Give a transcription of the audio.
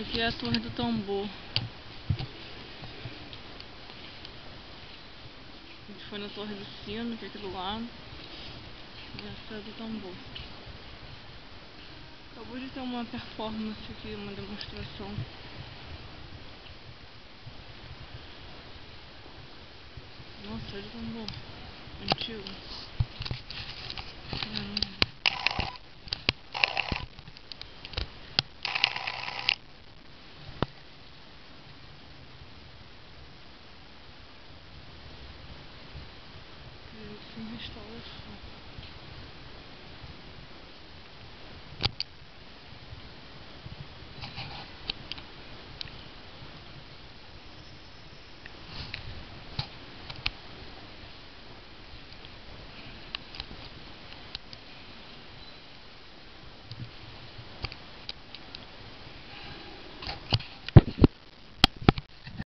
Essa aqui é a Torre do Tambor. A gente foi na Torre do Sino, que é aqui do lado. E essa é do Tambor. Acabou de ter uma performance aqui, uma demonstração. Nossa, olha o tambor antigo.